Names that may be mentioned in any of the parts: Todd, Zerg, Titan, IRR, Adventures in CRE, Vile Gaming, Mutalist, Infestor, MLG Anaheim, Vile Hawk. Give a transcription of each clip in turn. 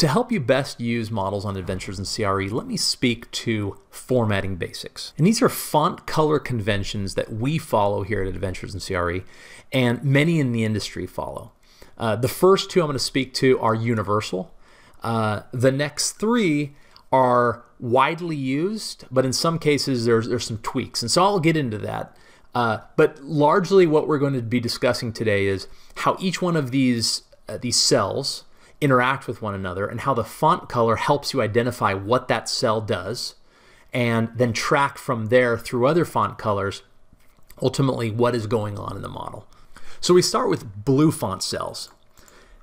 To help you best use models on Adventures in CRE, let me speak to formatting basics. And these are font color conventions that we follow here at Adventures in CRE, and many in the industry follow. The first two I'm going to speak to are universal. The next three are widely used, but in some cases there's some tweaks. And so I'll get into that. But largely what we're going to be discussing today is how each one of these cells interact with one another and how the font color helps you identify what that cell does and then track from there through other font colors ultimately what is going on in the model. So we start with blue font cells.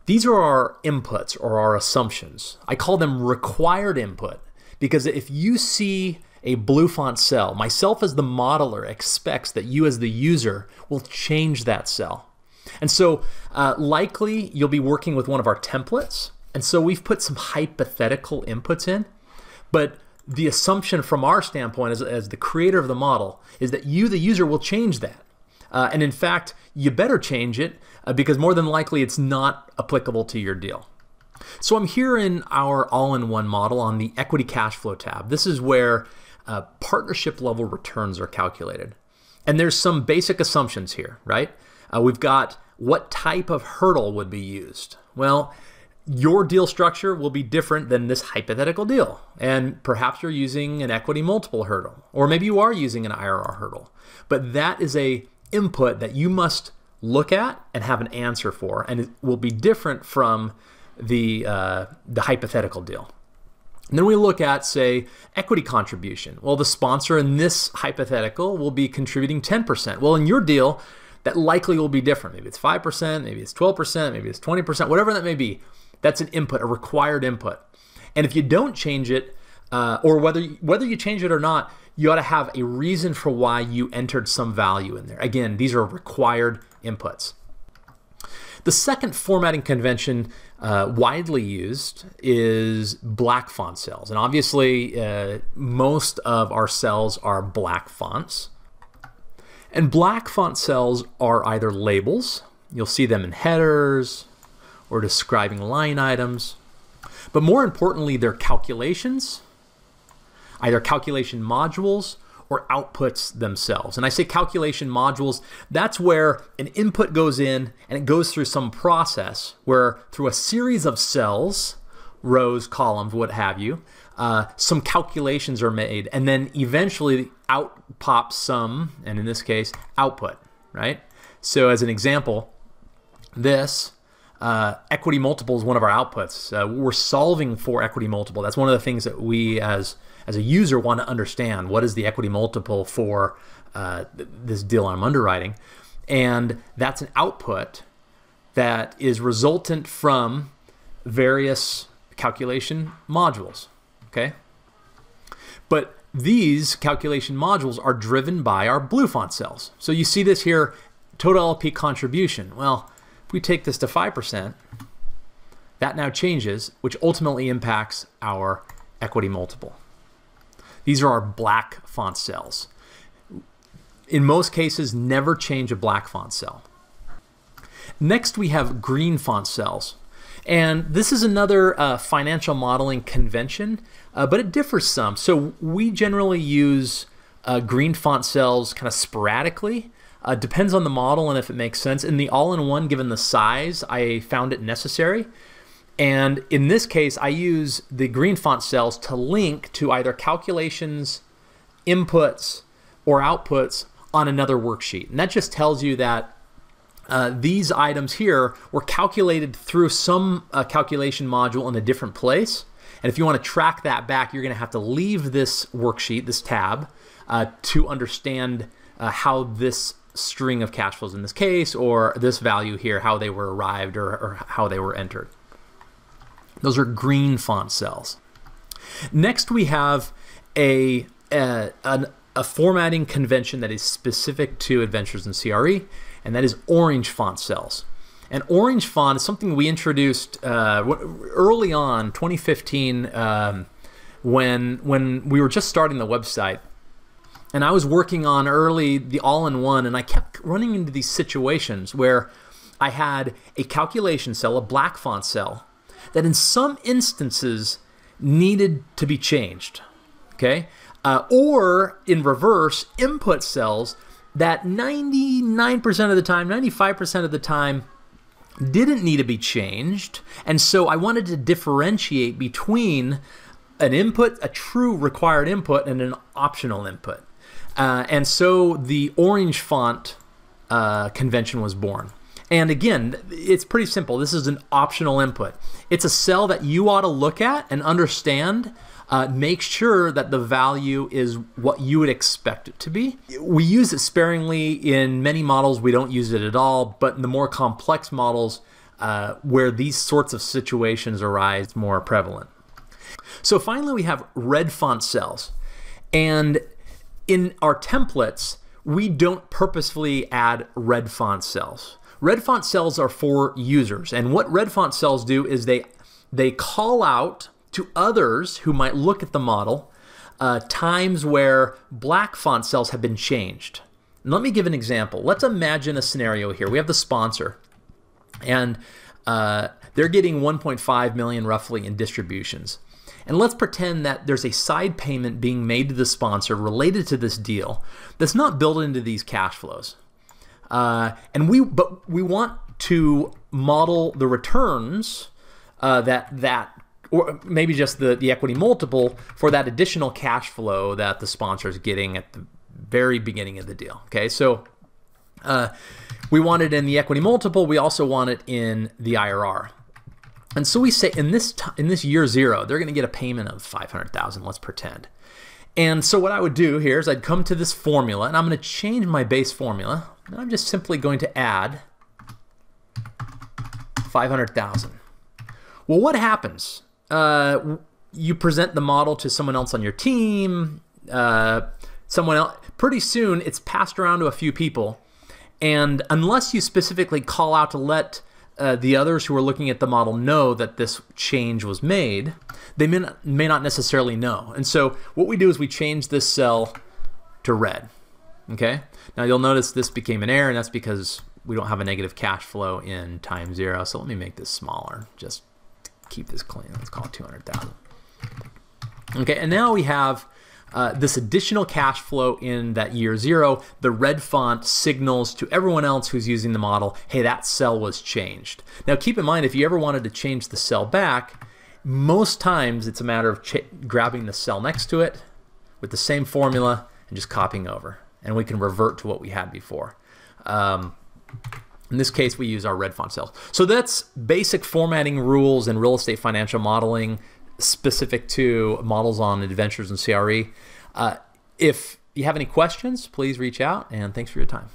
These are our inputs or our assumptions. I call them required input because if you see a blue font cell, myself as the modeler expects that you as the user will change that cell. And so likely you'll be working with one of our templates. And so we've put some hypothetical inputs in, but the assumption from our standpoint as the creator of the model is that you, the user, will change that. And in fact, you better change it because more than likely it's not applicable to your deal. So I'm here in our all-in-one model on the equity cash flow tab. This is where partnership level returns are calculated. And there's some basic assumptions here, right? We've got what type of hurdle would be used. Well, your deal structure will be different than this hypothetical deal. And perhaps you're using an equity multiple hurdle, or maybe you are using an IRR hurdle. But that is a input that you must look at and have an answer for, and it will be different from the hypothetical deal. And then we look at, say, equity contribution. Well, the sponsor in this hypothetical will be contributing 10%. Well, in your deal, that likely will be different. Maybe it's 5%, maybe it's 12%, maybe it's 20%, whatever that may be. That's an input, a required input. And if you don't change it, or whether you change it or not, you ought to have a reason for why you entered some value in there. Again, these are required inputs. The second formatting convention widely used is black font cells. And obviously, most of our cells are black fonts. And black font cells are either labels, you'll see them in headers or describing line items, but more importantly, they're calculations, either calculation modules or outputs themselves. And I say calculation modules, that's where an input goes in and it goes through some process where through a series of cells, rows, columns, what have you, some calculations are made and then eventually out pops some, and in this case, output, right? So as an example, this equity multiple is one of our outputs. We're solving for equity multiple. That's one of the things that we as a user want to understand. What is the equity multiple for this deal I'm underwriting? And that's an output that is resultant from various calculation modules, okay? But these calculation modules are driven by our blue font cells. So you see this here, total LP contribution. Well, if we take this to 5%, that now changes, which ultimately impacts our equity multiple. These are our black font cells. In most cases, never change a black font cell. Next, we have green font cells. And this is another financial modeling convention, but it differs some. So we generally use green font cells kind of sporadically. Depends on the model and if it makes sense. In the all-in-one, given the size, I found it necessary. And in this case, I use the green font cells to link to either calculations, inputs, or outputs on another worksheet. And that just tells you that these items here were calculated through some calculation module in a different place. And if you want to track that back, you're going to have to leave this worksheet, this tab, to understand how this string of cash flows in this case, or this value here, how they were arrived or how they were entered. Those are green font cells. Next, we have a formatting convention that is specific to Adventures in CRE, and that is orange font cells. And orange font is something we introduced early on, 2015, when we were just starting the website. And I was working on early the all-in-one, and I kept running into these situations where I had a calculation cell, a black font cell, that in some instances needed to be changed, okay? Or in reverse, input cells that 99% of the time, 95% of the time didn't need to be changed. And so I wanted to differentiate between an input, a true required input, and an optional input. And so the orange font convention was born. And again, it's pretty simple. This is an optional input. It's a cell that you ought to look at and understand. Make sure that the value is what you would expect it to be. We use it sparingly. In many models, we don't use it at all, but in the more complex models where these sorts of situations arise, more prevalent. So finally, we have red font cells. And in our templates, we don't purposefully add red font cells. Red font cells are for users. And what red font cells do is they call out to others who might look at the model times where black font cells have been changed. And let me give an example. Let's imagine a scenario here. We have the sponsor, and they're getting 1.5 million roughly in distributions. And let's pretend that there's a side payment being made to the sponsor related to this deal that's not built into these cash flows. But we want to model the returns or maybe just the equity multiple for that additional cash flow that the sponsor is getting at the very beginning of the deal. Okay, so we want it in the equity multiple. We also want it in the IRR. And so we say in this year zero, they're going to get a payment of $500,000, let's pretend. And so what I would do here is I'd come to this formula, and I'm going to change my base formula. And I'm just simply going to add $500,000. Well, what happens? You present the model to someone else on your team, someone else. Pretty soon, it's passed around to a few people. And unless you specifically call out to let the others who are looking at the model know that this change was made, they may not necessarily know. And so what we do is we change this cell to red. Okay, now you'll notice this became an error, and that's because we don't have a negative cash flow in time zero. So let me make this smaller, just to keep this clean. Let's call it 200,000. Okay, and now we have this additional cash flow in that year zero. The red font signals to everyone else who's using the model, hey, that cell was changed. Now keep in mind, if you ever wanted to change the cell back, most times it's a matter of grabbing the cell next to it with the same formula and just copying over, and we can revert to what we had before. In this case, we use our red font cells. So that's basic formatting rules in real estate financial modeling, specific to models on Adventures in CRE. If you have any questions, please reach out, and thanks for your time.